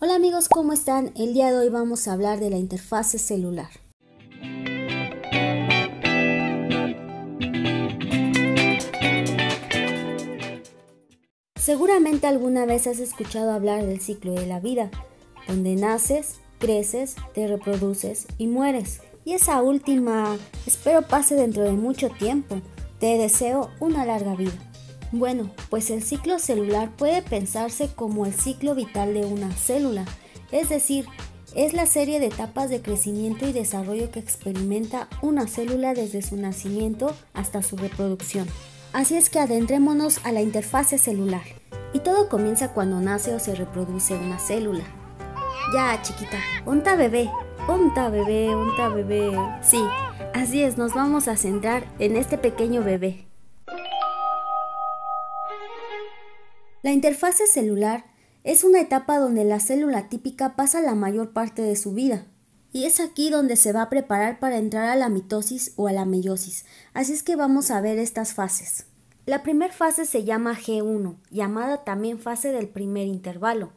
Hola amigos, ¿cómo están? El día de hoy vamos a hablar de la interfase celular. Seguramente alguna vez has escuchado hablar del ciclo de la vida, donde naces, creces, te reproduces y mueres. Y esa última, espero pase dentro de mucho tiempo. Te deseo una larga vida. Bueno, pues el ciclo celular puede pensarse como el ciclo vital de una célula, es decir, es la serie de etapas de crecimiento y desarrollo que experimenta una célula desde su nacimiento hasta su reproducción. Así es que adentrémonos a la interfase celular. Y todo comienza cuando nace o se reproduce una célula. Ya, chiquita, onta bebé, onta bebé, onta bebé. Sí, así es, nos vamos a centrar en este pequeño bebé. La interfase celular es una etapa donde la célula típica pasa la mayor parte de su vida y es aquí donde se va a preparar para entrar a la mitosis o a la meiosis, así es que vamos a ver estas fases. La primera fase se llama G1, llamada también fase del primer intervalo.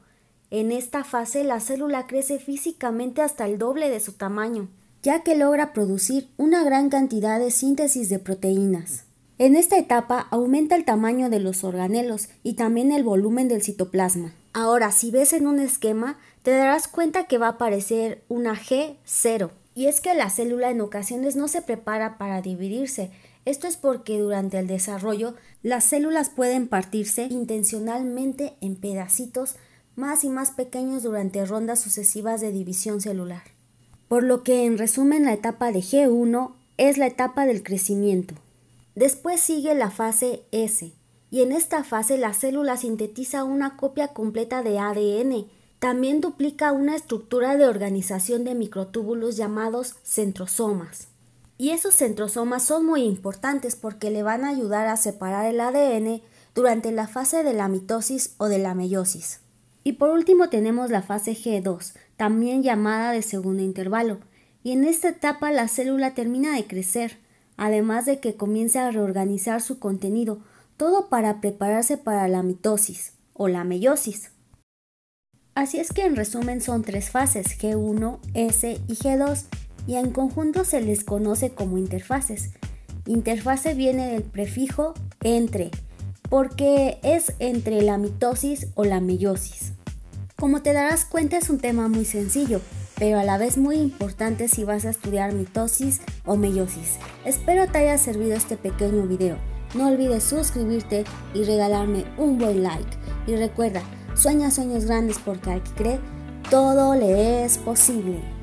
En esta fase la célula crece físicamente hasta el doble de su tamaño, ya que logra producir una gran cantidad de síntesis de proteínas. En esta etapa aumenta el tamaño de los organelos y también el volumen del citoplasma. Ahora, si ves en un esquema, te darás cuenta que va a aparecer una G0. Y es que la célula en ocasiones no se prepara para dividirse. Esto es porque durante el desarrollo las células pueden partirse intencionalmente en pedacitos más y más pequeños durante rondas sucesivas de división celular. Por lo que, en resumen, la etapa de G1 es la etapa del crecimiento. Después sigue la fase S, y en esta fase la célula sintetiza una copia completa de ADN. También duplica una estructura de organización de microtúbulos llamados centrosomas. Y esos centrosomas son muy importantes porque le van a ayudar a separar el ADN durante la fase de la mitosis o de la meiosis. Y por último tenemos la fase G2, también llamada de segundo intervalo, y en esta etapa la célula termina de crecer, además de que comienza a reorganizar su contenido, todo para prepararse para la mitosis o la meiosis. Así es que en resumen son tres fases, G1, S y G2, y en conjunto se les conoce como interfases. Interfase viene del prefijo entre, porque es entre la mitosis o la meiosis. Como te darás cuenta es un tema muy sencillo, pero a la vez muy importante si vas a estudiar mitosis o meiosis. Espero te haya servido este pequeño video. No olvides suscribirte y regalarme un buen like. Y recuerda, sueña sueños grandes porque al que cree, todo le es posible.